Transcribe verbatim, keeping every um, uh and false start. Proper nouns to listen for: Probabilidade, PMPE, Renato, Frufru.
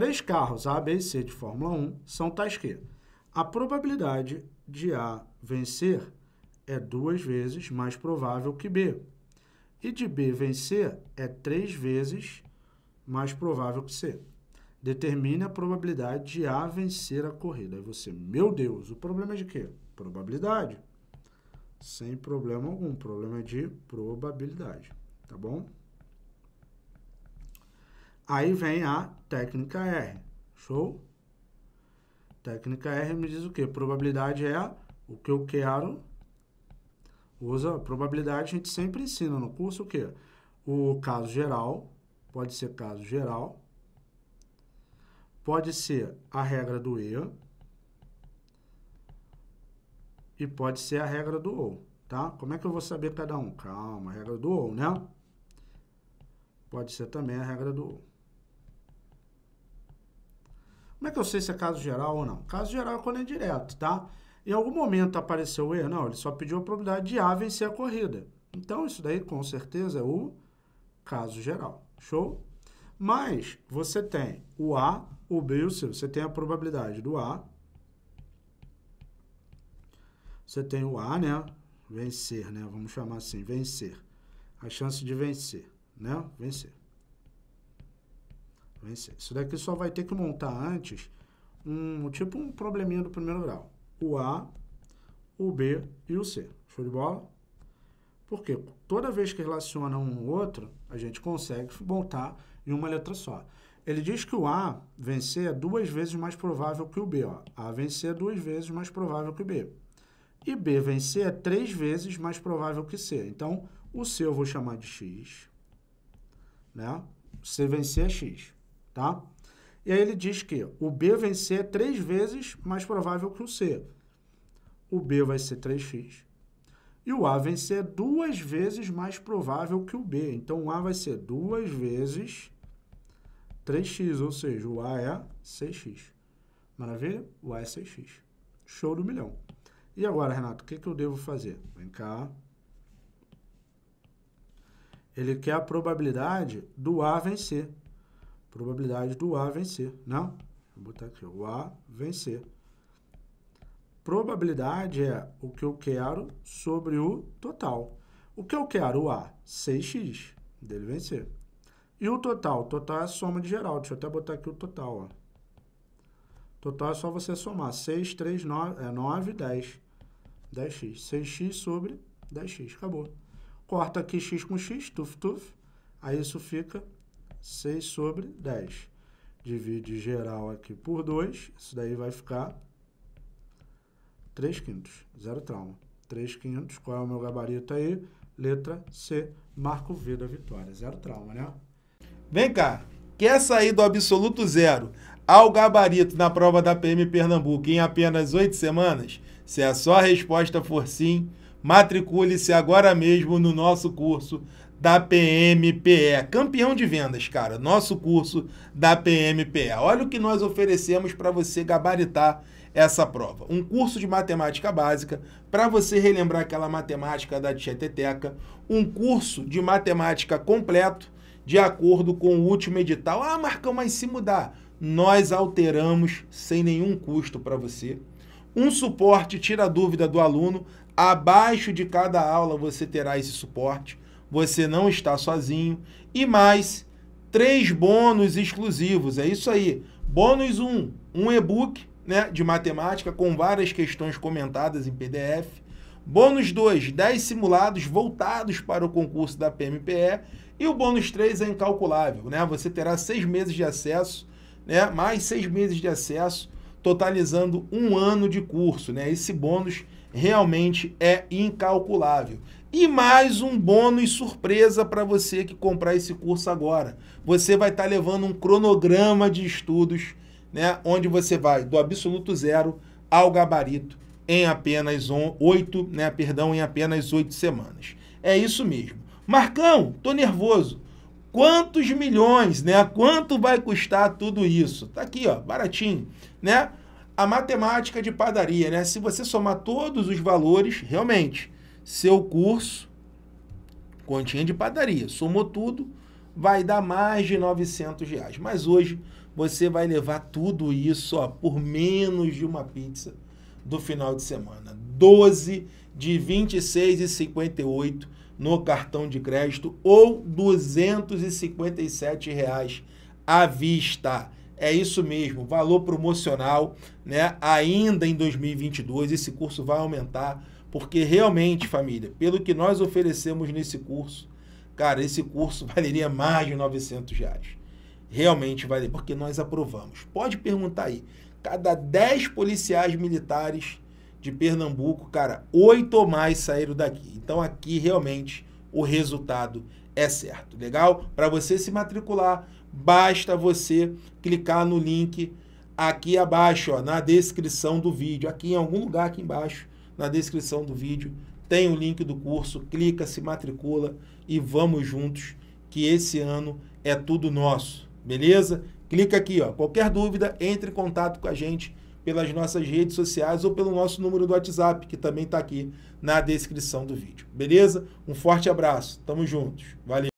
Três carros A, B e C de Fórmula um são tais que a probabilidade de A vencer é duas vezes mais provável que B. E de B vencer é três vezes mais provável que C. Determine a probabilidade de A vencer a corrida. Aí você, meu Deus, o problema é de quê? Probabilidade. Sem problema algum, problema de probabilidade, tá bom? Aí vem a técnica R, show? Técnica R me diz o quê? Probabilidade é o que eu quero. Usa probabilidade, a gente sempre ensina no curso o quê? O caso geral, pode ser caso geral, pode ser a regra do E e pode ser a regra do OU, tá? Como é que eu vou saber cada um? Calma, a regra do OU, né? Pode ser também a regra do OU. Como é que eu sei se é caso geral ou não? Caso geral é quando é direto, tá? Em algum momento apareceu o E? Não, ele só pediu a probabilidade de A vencer a corrida. Então, isso daí, com certeza, é o caso geral. Show? Mas, você tem o A, o B e o C. Você tem a probabilidade do A. Você tem o A, né? Vencer, né? Vamos chamar assim, vencer. A chance de vencer, né? Vencer. Vencer. Isso daqui só vai ter que montar antes um, tipo um probleminha do primeiro grau. O A, o B e o C. Show de bola? Porque toda vez que relaciona um no outro, a gente consegue montar em uma letra só. Ele diz que o A vencer é duas vezes mais provável que o B. Ó. A vencer é duas vezes mais provável que o B. E B vencer é três vezes mais provável que C. Então, o C eu vou chamar de X. Né? C vencer é X. Tá? E aí ele diz que o B vencer é três vezes mais provável que o C. O B vai ser três x. E o A vencer é duas vezes mais provável que o B. Então, o A vai ser duas vezes três x, ou seja, o A é seis x. Maravilha? O A é seis x. Show do milhão. E agora, Renato, o que, que eu devo fazer? Vem cá. Ele quer a probabilidade do A vencer. Probabilidade do A vencer, não? Vou botar aqui, o A vencer. Probabilidade é o que eu quero sobre o total. O que eu quero? O A, seis x, dele vencer. E o total? O total é a soma de geral. Deixa eu até botar aqui o total, ó. Total é só você somar. seis, três, nove, é nove, dez. dez x. seis x sobre dez x, acabou. Corta aqui x com x, tuf, tuf. Aí isso fica seis sobre dez. Divide geral aqui por dois. Isso daí vai ficar três quintos. Zero trauma. três quintos. Qual é o meu gabarito aí? Letra C. Marco V da vitória. Zero trauma, né? Vem cá. Quer sair do absoluto zero ao gabarito na prova da P M Pernambuco em apenas oito semanas? Se a sua resposta for sim, matricule-se agora mesmo no nosso curso da P M P E, campeão de vendas, cara, nosso curso da P M P E. Olha o que nós oferecemos para você gabaritar essa prova. Um curso de matemática básica, para você relembrar aquela matemática da tieteteca, um curso de matemática completo, de acordo com o último edital. Ah, Marcão, mas se mudar, nós alteramos sem nenhum custo para você. Um suporte tira a dúvida do aluno, abaixo de cada aula você terá esse suporte. Você não está sozinho. E mais três bônus exclusivos. É isso aí. Bônus um, um e-book, né, de matemática com várias questões comentadas em P D F. Bônus dois, dez simulados voltados para o concurso da P M P E. E o bônus três é incalculável, né? Você terá seis meses de acesso, né? Mais seis meses de acesso, totalizando um ano de curso, né? Esse bônus realmente é incalculável. E mais um bônus surpresa para você que comprar esse curso agora. Você vai estar levando um cronograma de estudos, né, onde você vai do absoluto zero ao gabarito em apenas on, oito, né, perdão, em apenas oito semanas. É isso mesmo. Marcão, tô nervoso. Quantos milhões, né? Quanto vai custar tudo isso? Tá aqui, ó, baratinho, né? A matemática de padaria, né? Se você somar todos os valores, realmente, seu curso, continha de padaria, somou tudo, vai dar mais de novecentos reais. Mas hoje você vai levar tudo isso, ó, por menos de uma pizza do final de semana. doze de vinte e seis e cinquenta e oito no cartão de crédito ou duzentos e cinquenta e sete reais à vista. É isso mesmo, valor promocional, né? Ainda em dois mil e vinte e dois, esse curso vai aumentar, porque realmente, família, pelo que nós oferecemos nesse curso, cara, esse curso valeria mais de novecentos reais. Realmente vale, porque nós aprovamos. Pode perguntar aí, cada dez policiais militares de Pernambuco, cara, oito ou mais saíram daqui. Então aqui realmente o resultado é certo, legal? Para você se matricular, basta você clicar no link aqui abaixo, ó, na descrição do vídeo. Aqui em algum lugar aqui embaixo, na descrição do vídeo, tem o link do curso. Clica, se matricula e vamos juntos, que esse ano é tudo nosso, beleza? Clica aqui, ó. Qualquer dúvida, entre em contato com a gente pelas nossas redes sociais ou pelo nosso número do WhatsApp, que também está aqui na descrição do vídeo, beleza? Um forte abraço, tamo juntos, valeu!